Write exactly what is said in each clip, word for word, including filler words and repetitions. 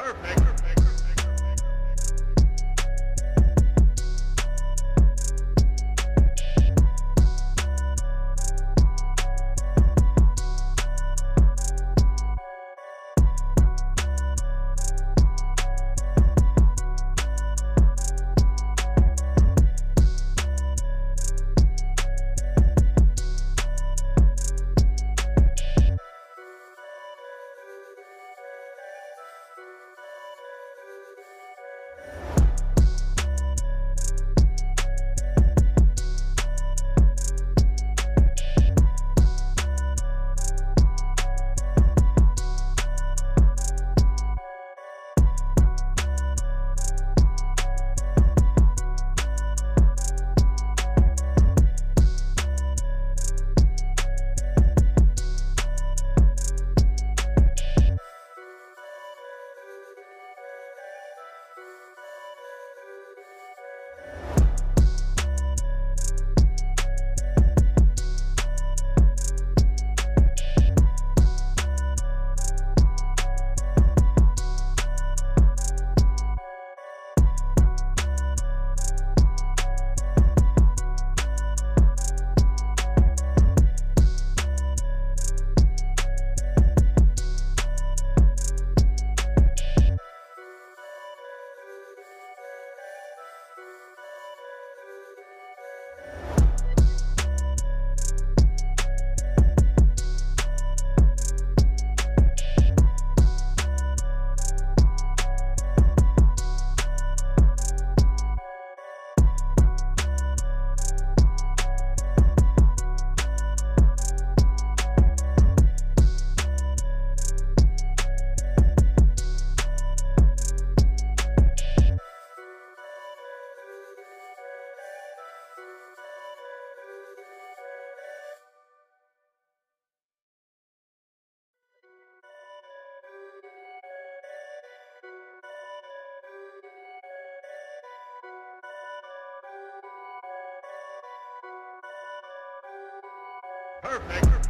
Perfect. Perfect. Perfect.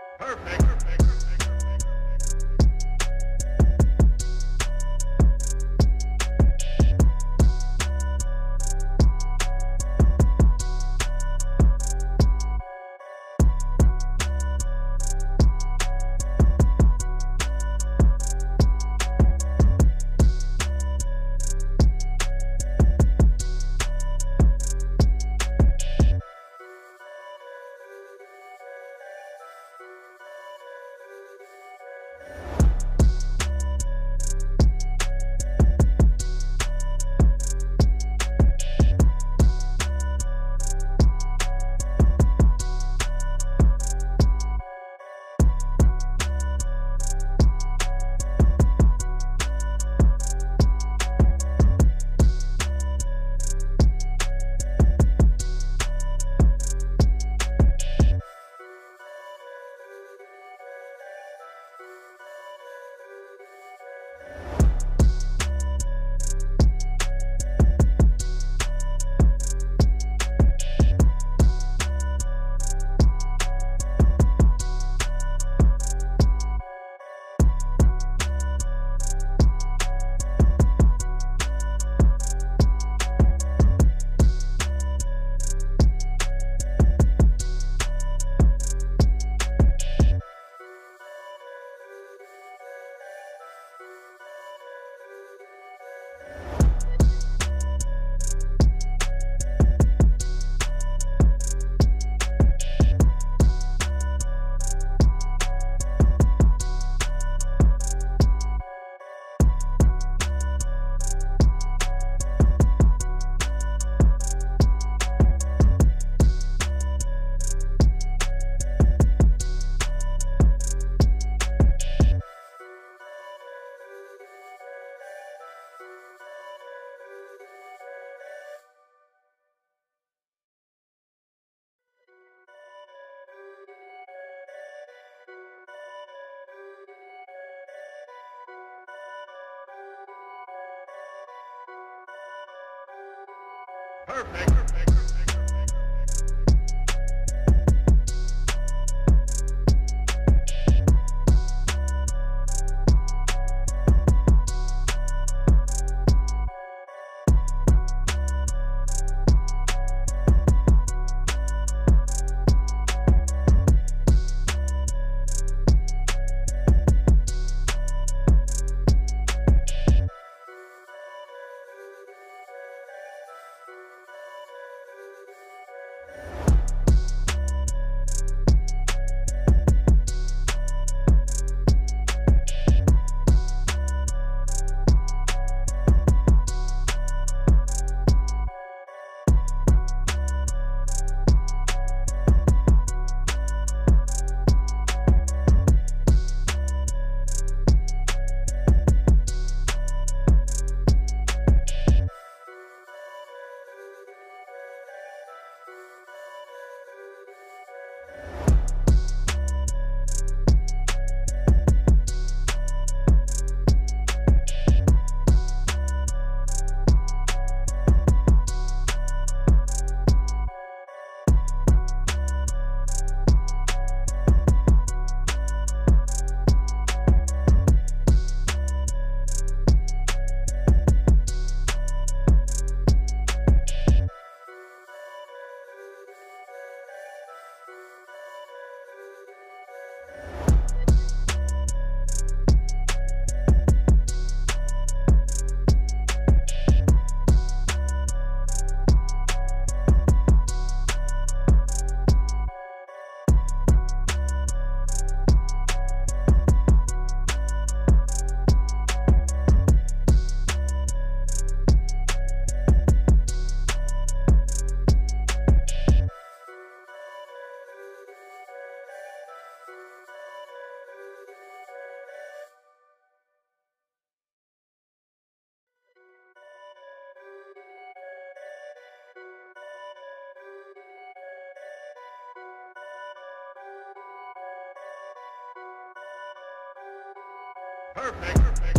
Perfect. Perfect. Perfect. Perfect.